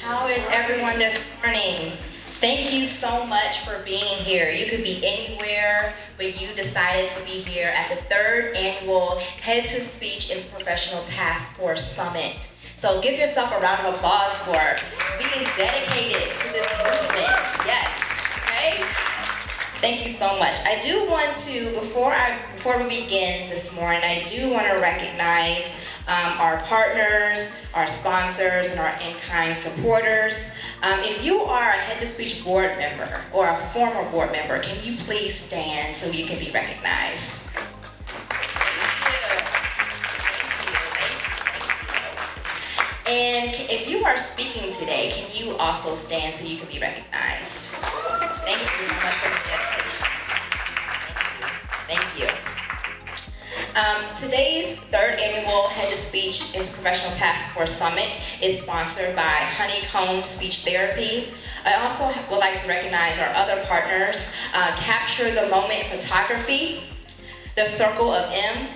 How is everyone this morning? Thank you so much for being here. You could be anywhere, but you decided to be here at the 3rd annual Head to Speech Interprofessional Task Force Summit. So give yourself a round of applause for being dedicated to this movement. Yes, okay? Thank you so much. I do want to, before we begin this morning, I do want to recognize our partners, our sponsors, and our in-kind supporters. If you are a Head to Speech board member or a former board member, can you please stand so you can be recognized? Thank you. Thank you. And if you are speaking today, can you also stand so you can be recognized? Thank you so much for the dedication. Thank you. Thank you. Today's 3rd annual Head to Speech Interprofessional Task Force Summit is sponsored by Honeycomb Speech Therapy. I also would like to recognize our other partners, Capture the Moment Photography, The Circle of M,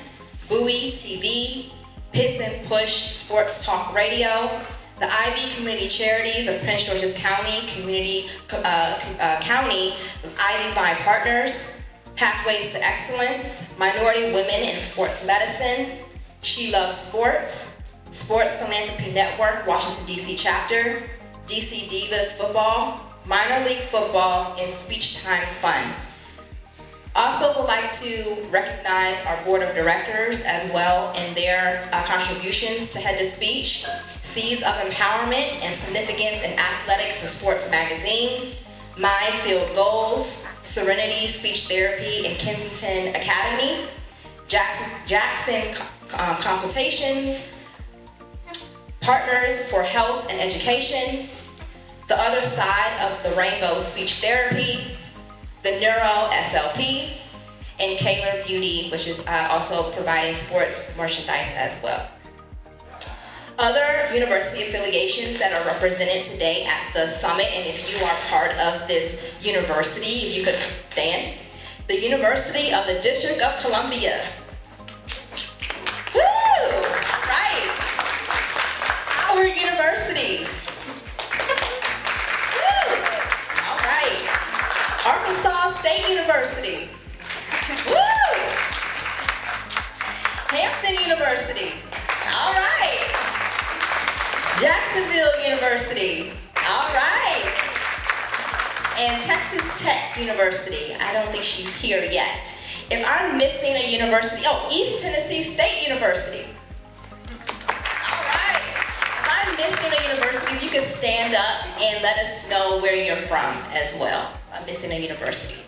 Bowie TV, Pits and Push Sports Talk Radio, the Ivy Community Charities of Prince George's County, Ivy Five Partners, Pathways to Excellence, Minority Women in Sports Medicine, She Loves Sports, Sports Philanthropy Network, Washington, D.C. Chapter, DC Divas Football, Minor League Football, and Speech Time Fun. Also would like to recognize our Board of Directors as well in their contributions to Head to Speech, Seeds of Empowerment and Significance in Athletics and Sports Magazine, My Field Goals, Serenity Speech Therapy in Kensington Academy, Jackson Consultations, Partners for Health and Education, the Other Side of the Rainbow Speech Therapy, the Neuro SLP, and Kahler Beauty, which is also providing sports merchandise as well. Other university affiliations that are represented today at the summit, and if you are part of this university, if you could stand, the University of the District of Columbia. Woo! Right! Howard University. Woo! All right. Arkansas State University. Woo! Hampton University. All right. Jacksonville University, all right. And Texas Tech University, I don't think she's here yet. If I'm missing a university, oh, East Tennessee State University. All right, if I'm missing a university, you can stand up and let us know where you're from as well. I'm missing a university.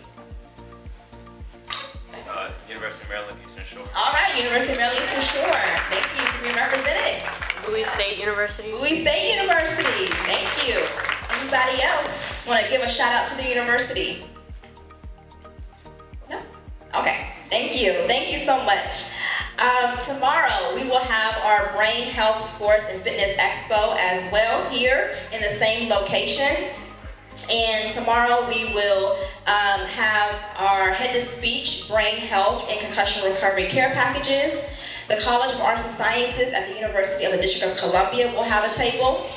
University of Maryland Eastern Shore. All right, University of Maryland Eastern Shore. Thank you for being represented. Bowie State University. Bowie State University, thank you. Anybody else want to give a shout out to the university? No? Okay, thank you so much. Tomorrow we will have our Brain Health Sports and Fitness Expo as well here in the same location. And tomorrow we will have our Head to Speech, Brain Health, and Concussion Recovery Care Packages. The College of Arts and Sciences at the University of the District of Columbia will have a table.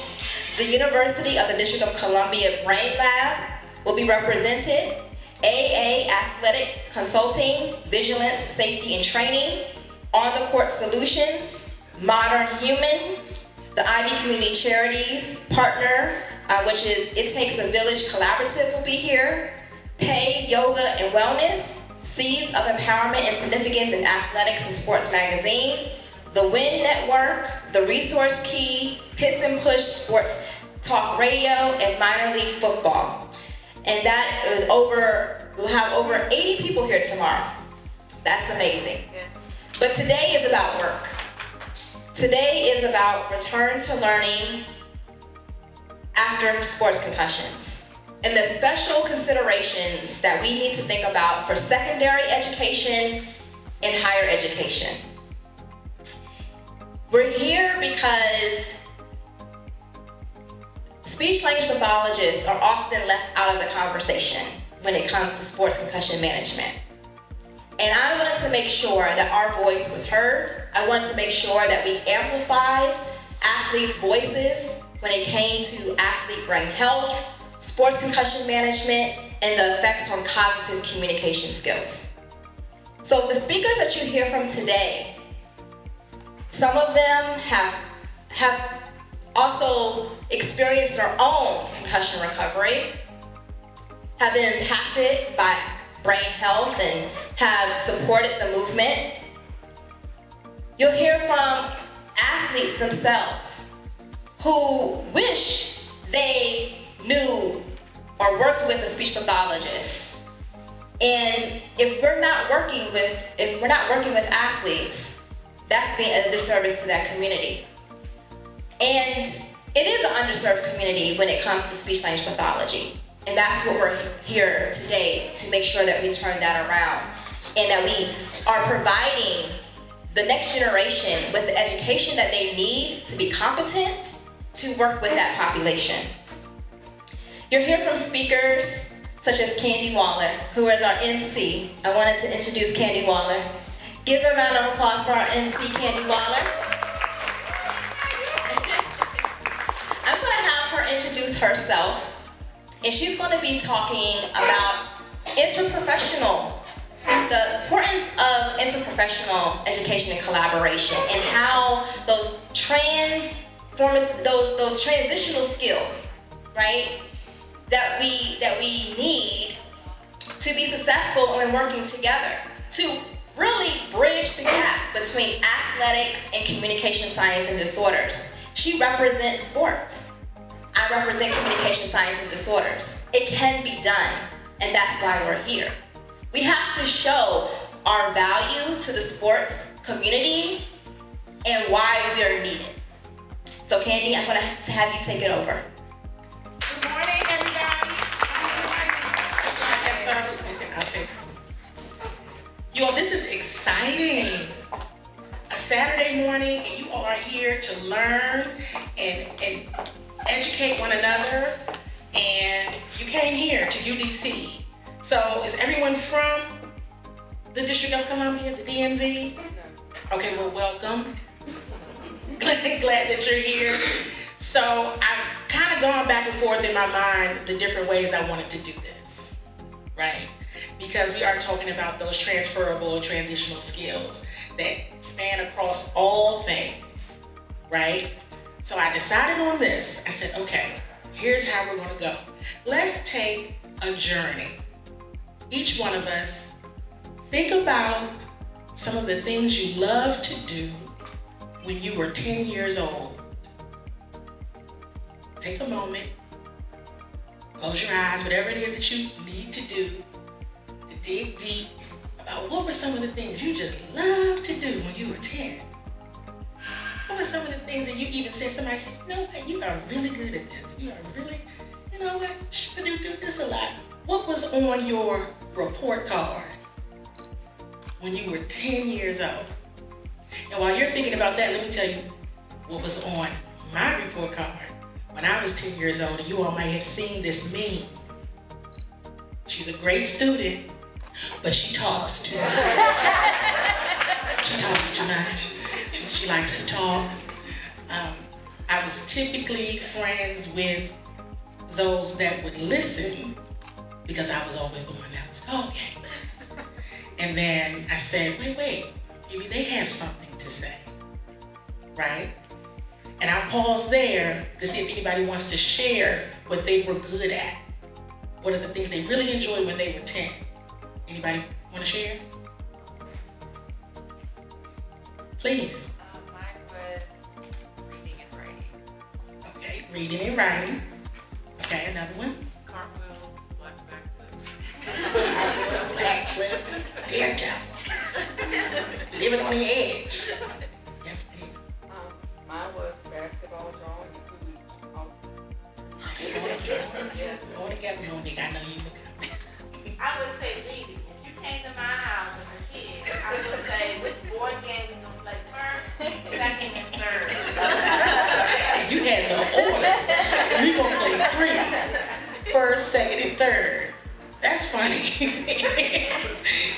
The University of the District of Columbia Brain Lab will be represented. AA Athletic Consulting, Vigilance, Safety and Training, On the Court Solutions, Modern Human, the Ivy Community Charities Partner, which is It Takes a Village Collaborative will be here. Pay, Yoga and Wellness, Seeds of Empowerment and Significance in Athletics and Sports Magazine, the WIN Network, the Resource Key, Pits and Push Sports Talk Radio, and Minor League Football. And that is over, we'll have over 80 people here tomorrow. That's amazing. But today is about work. Today is about return to learning after sports concussions, and the special considerations that we need to think about for secondary education and higher education. We're here because speech-language pathologists are often left out of the conversation when it comes to sports concussion management. And I wanted to make sure that our voice was heard. I wanted to make sure that we amplified athletes' voices when it came to athlete brain health, sports concussion management, and the effects on cognitive communication skills. So the speakers that you hear from today, some of them have also experienced their own concussion recovery, have been impacted by brain health, and have supported the movement. You'll hear from athletes themselves who wish they knew or worked with a speech pathologist. And if we're not working with athletes, that's being a disservice to that community. And it is an underserved community when it comes to speech language pathology. And that's what we're here today to make sure that we turn that around and that we are providing the next generation with the education that they need to be competent to work with that population. You'll hear from speakers such as Candy Waller, who is our MC. I wanted to introduce Candy Waller. Give a round of applause for our MC, Candy Waller. I'm going to have her introduce herself. And she's going to be talking about the importance of interprofessional education and collaboration, and how those transitional skills, right, that we need to be successful when working together to really bridge the gap between athletics and communication science and disorders. She represents sports. I represent communication science and disorders. It can be done, and that's why we're here. We have to show our value to the sports community and why we are needed. So Candy, I'm going to have you take it over. Good morning, everybody. Yes, sir. Okay, I'll take it. Y'all, this is exciting. A Saturday morning, and you all are here to learn and educate one another, and you came here to UDC. So is everyone from the District of Columbia, the DMV? Okay, well, welcome. Glad that you're here. So I've kind of gone back and forth in my mind the different ways I wanted to do this, right? Because we are talking about those transferable and transitional skills that span across all things, right? So I decided on this. I said, okay, here's how we're gonna go. Let's take a journey. Each one of us, think about some of the things you loved to do when you were 10 years old. Take a moment, close your eyes, whatever it is that you need to do, to dig deep about what were some of the things you just loved to do when you were 10. What were some of the things that you even said, somebody said, you know what, you are really good at this. You are really, you know what, should do this a lot. What was on your report card when you were 10 years old? And while you're thinking about that, let me tell you what was on my report card when I was 10 years old, and you all may have seen this meme. She's a great student, but she talks too much. She talks too much. She likes to talk. I was typically friends with those that would listen because I was always the one that was talking. And then I said, wait, maybe they have something to say, right? And I paused there to see if anybody wants to share what they were good at. What are the things they really enjoyed when they were 10? Anybody want to share? Please. Mine was reading and writing. Okay, reading and writing. Okay, another one. Cartwheels, backflips. Cartwheels, backflips. Dear child. Living on the edge. Yes, ma'am. Mine was basketball drawing. All together, Monique. I know you look. I would say reading. If you came to my house as a kid, I would say which board game we like first, second, and third. And you had the order. We gonna play three. First, second, and third. That's funny.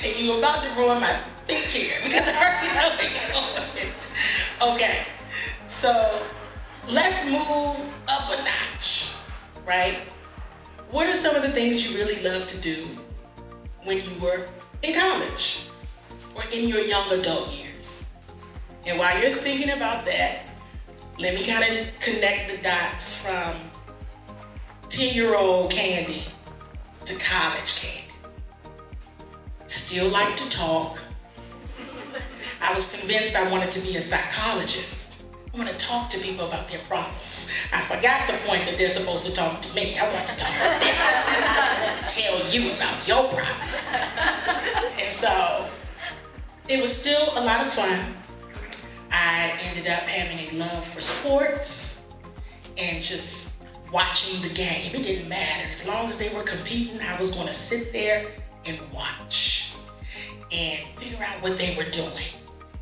And you about to ruin my think here because I already know they got order. Okay. So Let's move up a notch, right? What are some of the things you really love to do when you were in college or in your young adult years? And while you're thinking about that, let me kind of connect the dots from 10-year-old Candy to college Candy. Still like to talk. I was convinced I wanted to be a psychologist. I want to talk to people about their problems. I forgot the point that they're supposed to talk to me. I want to talk to them. I want to tell you about your problem. And so it was still a lot of fun. I ended up having a love for sports and just watching the game. It didn't matter. As long as they were competing, I was going to sit there and watch and figure out what they were doing.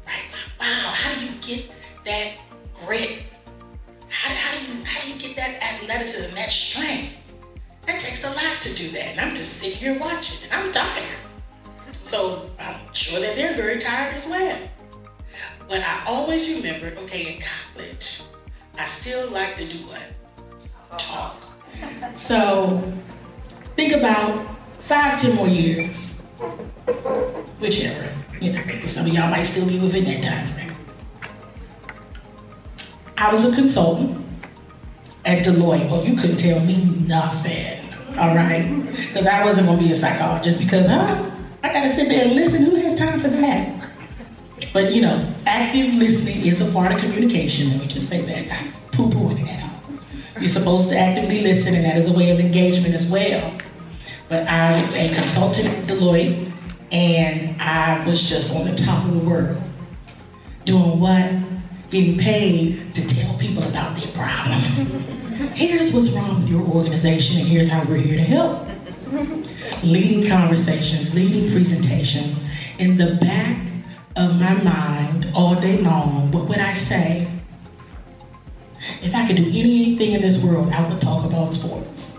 Right? Wow, how do you get that grit? How do you get that athleticism, that strength? That takes a lot to do that. And I'm just sitting here watching and I'm tired. So I'm sure that they're very tired as well. But I always remembered, okay, in college, I still like to do what? Talk. So think about 5-10 more years, whichever, you know, some of y'all might still be within that time frame. I was a consultant at Deloitte. Well, you couldn't tell me nothing, all right? Because I wasn't going to be a psychologist because, I got to sit there and listen. Who has time for that? But you know, active listening is a part of communication. Let me just say that. I'm poo-pooing that out. You're supposed to actively listen, and that is a way of engagement as well. But I was a consultant at Deloitte, and I was just on the top of the world. Doing what? Getting paid to tell people about their problems. Here's what's wrong with your organization, and here's how we're here to help. Leading conversations, leading presentations. In the back of my mind all day long, what would I say? If I could do anything in this world, I would talk about sports.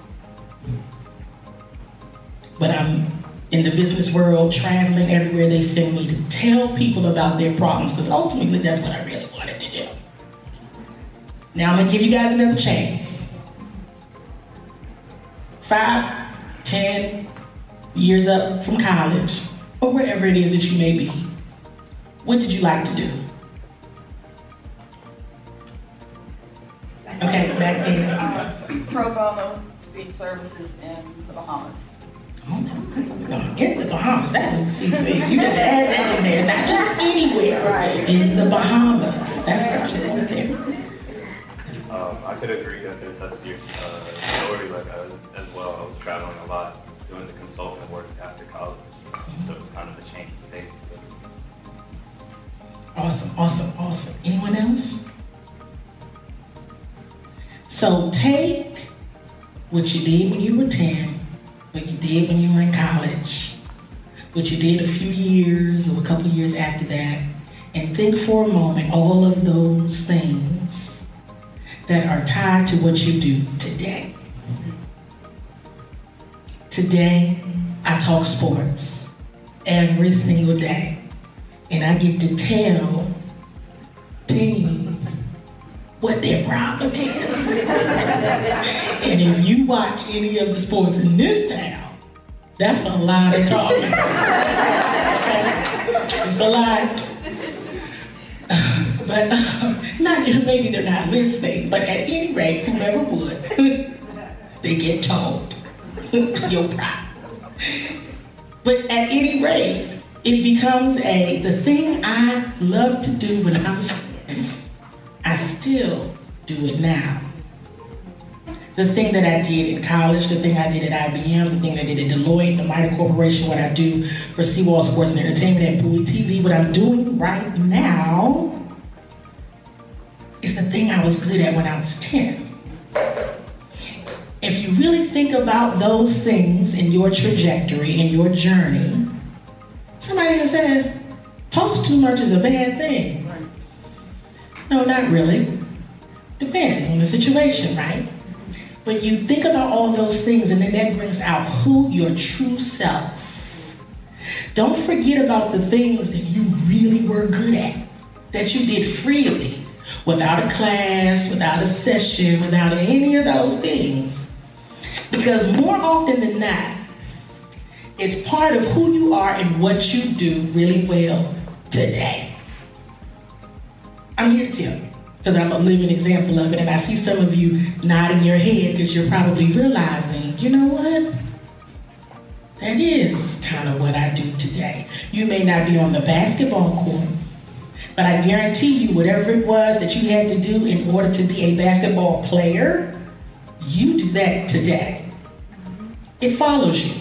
But I'm in the business world, traveling everywhere they send me to tell people about their problems, because ultimately that's what I really wanted to do. Now I'm gonna give you guys another chance. 5-10 years up from college, or wherever it is that you may be, what did you like to do? Okay, back in pro bono speech services in the Bahamas. Oh no, in the Bahamas, that was the CC. You better add that in there, not just anywhere. Right. In the Bahamas, that's the key one there. I could agree that there's a story like as well. I was traveling a lot, doing the consultant work after college, so it was kind of a change of pace. Awesome, awesome, awesome. Anyone else? So take what you did when you were 10, what you did when you were in college, what you did a few years or a couple years after that, and think for a moment all of those things that are tied to what you do today. Today, I talk sports every single day. And I get to tell teams what their problem is. And if you watch any of the sports in this town, that's a lot of talking. It's a lot. But not maybe they're not listening, but at any rate, whoever would, they get told your problem. But at any rate, it becomes the thing I loved to do when I was, I still do it now. The thing that I did in college, the thing I did at IBM, the thing I did at Deloitte, the Minor Corporation, what I do for Seawall Sports and Entertainment at Bowie TV, what I'm doing right now is the thing I was good at when I was 10. If you really think about those things in your trajectory, in your journey, somebody that said, talks too much is a bad thing. Right. No, not really. Depends on the situation, right? But you think about all those things and then that brings out who your true self. Don't forget about the things that you really were good at, that you did freely, without a class, without a session, without any of those things. Because more often than not, it's part of who you are and what you do really well today. I'm here to tell you, because I'm a living example of it, and I see some of you nodding your head because you're probably realizing, you know what? That is kind of what I do today. You may not be on the basketball court, but I guarantee you whatever it was that you had to do in order to be a basketball player, you do that today. It follows you.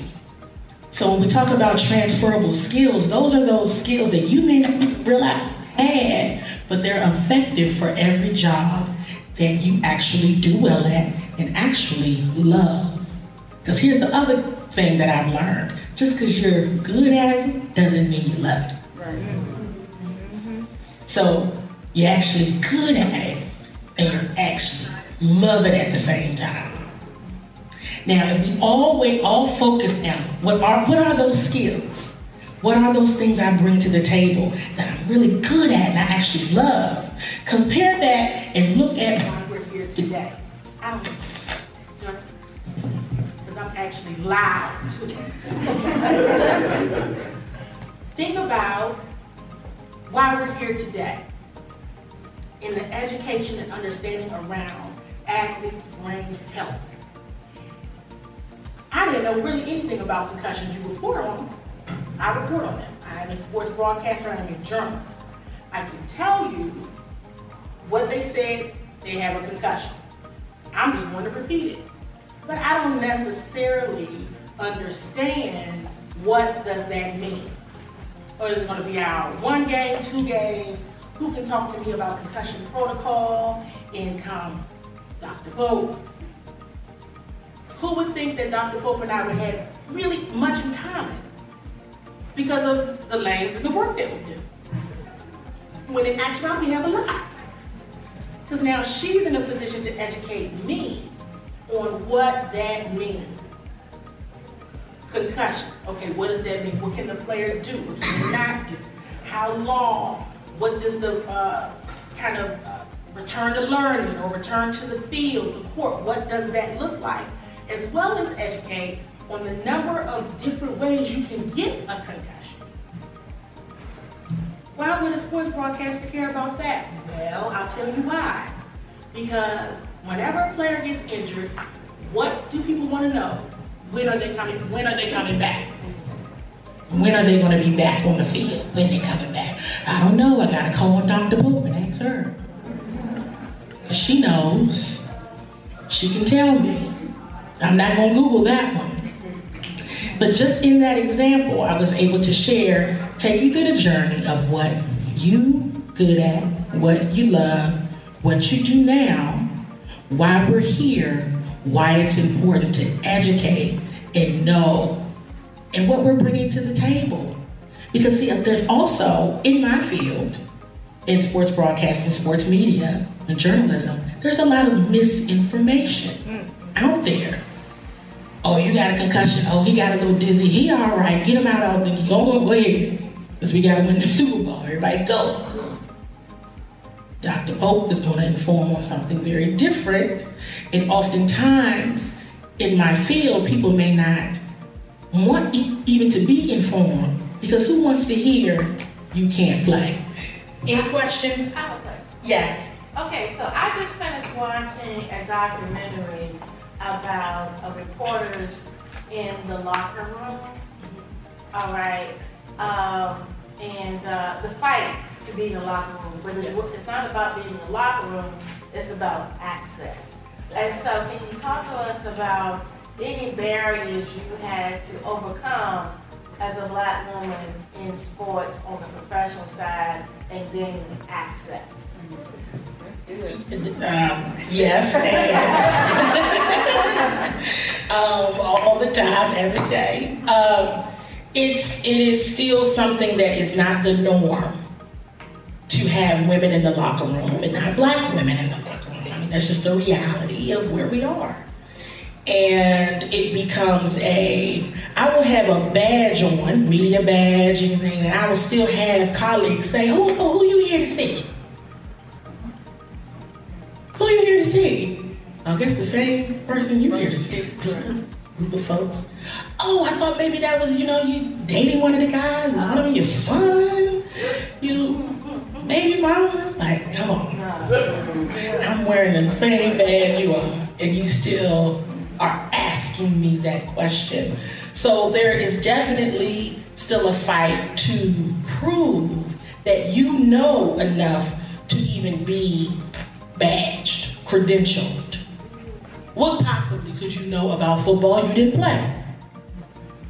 So when we talk about transferable skills, those are those skills that you may not realize had, but they're effective for every job that you actually do well at and actually love. Because here's the other thing that I've learned. Just because you're good at it doesn't mean you love it. Right. So you're actually good at it and you're actually love it at the same time. Now, if we all focus now, what are those skills? What are those things I bring to the table that I'm really good at and I actually love? Compare that and look at why we're here today. I don't know, because I'm actually loud today. Think about why we're here today in the education and understanding around athletes' brain health. I didn't know really anything about concussions. You report on them. I report on them. I'm a sports broadcaster, I'm a journalist. I can tell you what they said, they have a concussion. I'm just going to repeat it. But I don't necessarily understand what does that mean. Or is it going to be our one game, two games? Who can talk to me about concussion protocol? In come Dr. Pope. Who would think that Dr. Pope and I would have really much in common because of the lanes and the work that we do? When in actuality, we have a lot. Because now she's in a position to educate me on what that means. Concussion. Okay, what does that mean? What can the player do? What can they not do? How long? What does the return to learning or return to the field, the court, what does that look like? As well as educate on the number of different ways you can get a concussion. Why would a sports broadcaster care about that? Well, I'll tell you why. Because whenever a player gets injured, what do people want to know? When are they coming back? When are they going to be back on the field? When are they coming back? I don't know. I got to call Dr. Pope and ask her. She knows. She can tell me. I'm not going to Google that one. But just in that example, I was able to share, take you through the journey of what you good at, what you love, what you do now, why we're here, why it's important to educate and know, and what we're bringing to the table. Because see, there's also, in my field, in sports broadcasting, sports media, and journalism, there's a lot of misinformation out there. Oh, you got a concussion, oh, he got a little dizzy, he all right, get him out, go ahead, because we gotta win the Super Bowl, everybody go. Dr. Pope is going to inform on something very different, and oftentimes in my field, people may not want even to be informed because who wants to hear you can't play? Any questions? I have a question. Yes. Okay, so I just finished watching a documentary about reporters in the locker room. All right, and the fight to be in the locker room, but it's not about being in the locker room, it's about access. And so can you talk to us about any barriers you had to overcome as a black woman in sports on the professional side and gaining access? Yes, and all the time, every day. It is still something that is not the norm to have women in the locker room and not black women in the locker room. I mean, that's just the reality of where we are. And it becomes I will have a badge on, media badge, anything, and I will still have colleagues say, who are you here to see? see, I guess the same person you here to see, group of folks. Oh, I thought maybe that was, you know, you dating one of the guys, is one of them your son, you baby mama, like, come on. I'm wearing the same bag you are, and you still are asking me that question. So there is definitely still a fight to prove that you know enough to even be badged, credentialed. What possibly could you know about football you didn't play?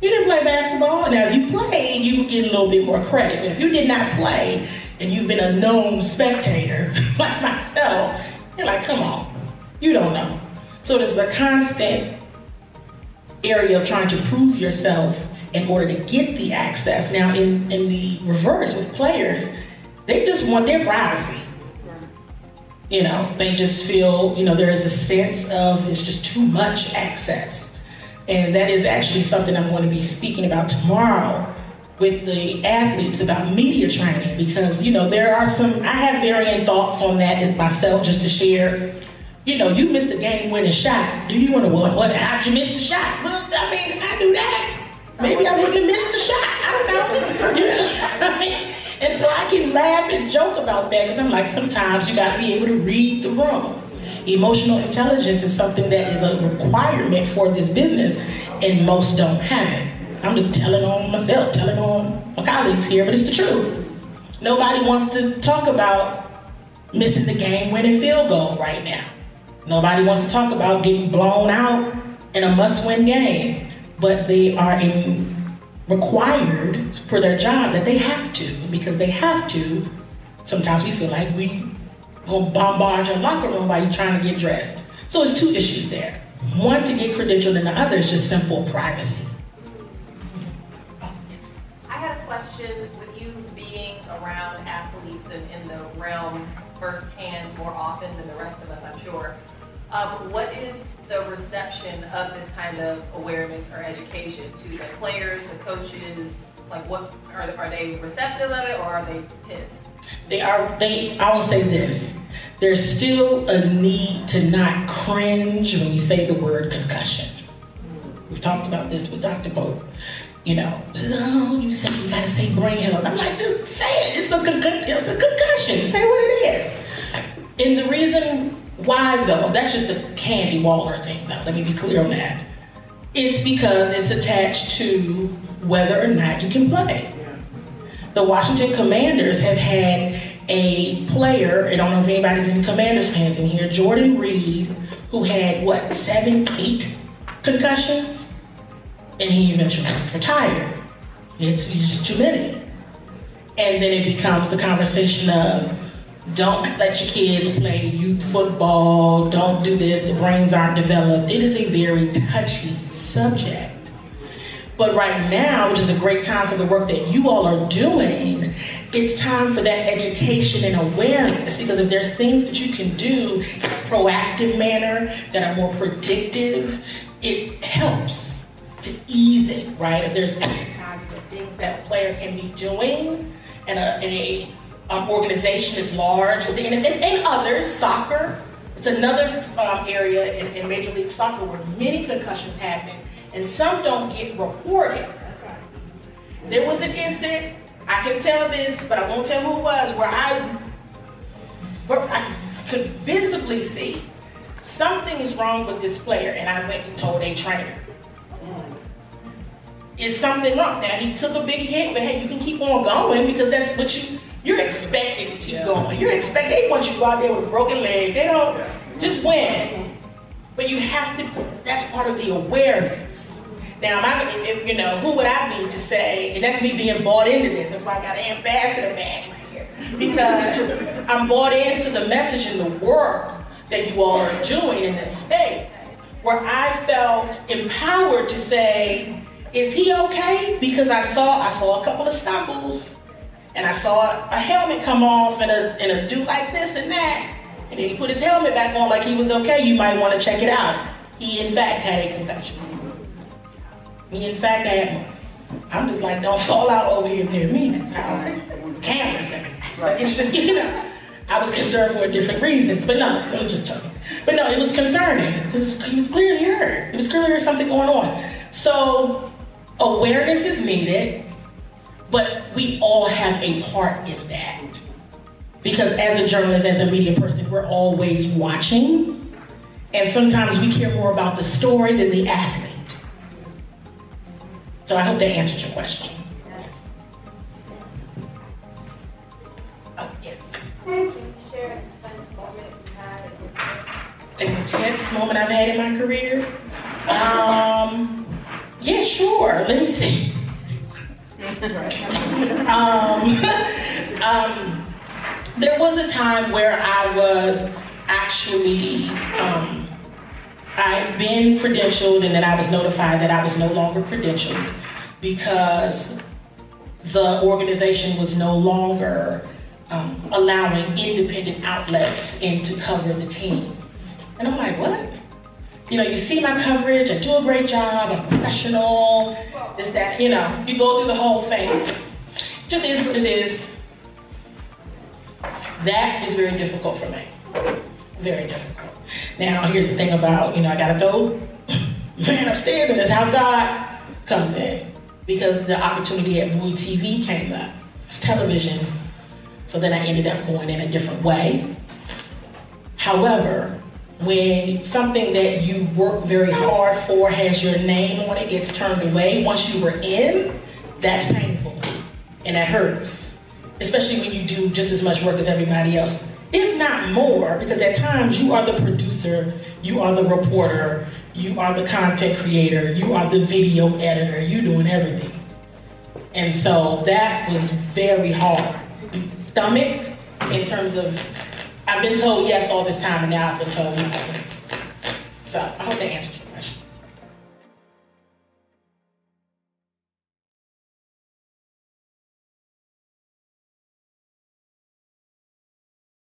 You didn't play basketball. Now, if you played, you would get a little bit more credit. But if you did not play, and you've been a known spectator, like myself, you're like, come on, you don't know. So there's a constant area of trying to prove yourself in order to get the access. Now, in the reverse with players, they just want their privacy. You know, they just feel, you know, there is a sense of it's just too much access. And that is actually something I'm going to be speaking about tomorrow with the athletes about media training, because, you know, there are some, I have varying thoughts on that as myself, just to share. You know, you missed a game-winning shot. Do you want to wonder how'd you miss the shot? Well, I mean, I do that. Maybe I wouldn't have missed the shot. I don't know. You know I mean? And so I can laugh and joke about that, because I'm like, sometimes you got to be able to read the room. Emotional intelligence is something that is a requirement for this business, and most don't have it. I'm just telling on myself, telling on my colleagues here, but it's the truth. Nobody wants to talk about missing the game-winning field goal right now. Nobody wants to talk about getting blown out in a must-win game, but they are required for their job that they have to, because they have to. Sometimes we feel like we gonna bombard your locker room while you're trying to get dressed. So it's two issues there. One to get credentialed, and the other is just simple privacy. I had a question with you being around athletes and in the realm firsthand more often than the rest of us, I'm sure. What is the reception of this kind of awareness or education to the players, the coaches? Like, what are they receptive of it, or are they pissed? I will say this. There's still a need to not cringe when you say the word concussion. We've talked about this with Dr. Pope. You know, says, oh, you said you gotta say brain health. I'm like, just say it. It's a concussion. Say what it is. And the reason why, though, that's just a Candy Waller thing, though. Let me be clear on that. It's because it's attached to whether or not you can play. The Washington Commanders have had a player, I don't know if anybody's in Commanders fans in here, Jordan Reed, who had, what, 7, 8 concussions? And he eventually retired. It's just too many. And then it becomes the conversation of, don't let your kids play youth football, don't do this, the brains aren't developed. It is a very touchy subject. But right now, which is a great time for the work that you all are doing, it's time for that education and awareness, because if there's things that you can do in a proactive manner that are more predictive, it helps to ease it, right? If there's exercises or things that a player can be doing, and an organization as large as the and others, soccer. It's another area in Major League Soccer where many concussions happen, and some don't get reported. There was an incident, I can tell this, but I won't tell who it was, where I could visibly see something is wrong with this player, and I went and told a trainer. Is something wrong? Now, he took a big hit, but hey, you can keep on going, because that's what you're expected to keep going. You're expected, they want you to go out there with a broken leg. They don't just win. But you have to, that's part of the awareness. Now, you know, who would I be to say, and that's me being bought into this. That's why I got an ambassador badge right here. Because I'm bought into the message and the work that you all are doing in this space, where I felt empowered to say, is he okay? Because I saw a couple of stumbles, and I saw a helmet come off and a dude like this and that. And then he put his helmet back on like he was okay. You might want to check it out. He, in fact, had a concussion. He, in fact, had one. I'm just like, don't fall out over here near me, because I don't have cameras. But it's just, you know, I was concerned for different reasons, but no, I'm just joking. But no, it was concerning because he was clearly hurt. It was clearly something going on. So awareness is needed, but we all have a part in that. Because as a journalist, as a media person, we're always watching. And sometimes we care more about the story than the athlete. So I hope that answers your question. Yes. Oh, yes. Can you share an intense moment you had in your career? An intense moment I've had in my career? Yeah, sure. Let me see. There was a time where I was actually, I had been credentialed, and then I was notified that I was no longer credentialed because the organization was no longer allowing independent outlets in to cover the team. And I'm like, what? You know, you see my coverage, I do a great job, I'm professional, this, that, you know, you go through the whole thing. Just is what it is. That is very difficult for me. Very difficult. Now, here's the thing about, you know, I gotta go, man, upstairs, and that's how God comes in. Because the opportunity at Bowie TV came up. It's television. So then I ended up going in a different way. However, when something that you work very hard for has your name on it, gets turned away, once you were in, that's painful. And that hurts. Especially when you do just as much work as everybody else. If not more, because at times you are the producer, you are the reporter, you are the content creator, you are the video editor, you doing everything. And so that was very hard. Stomach, in terms of, I've been told yes all this time, and now I've been told no. So I hope that answers you.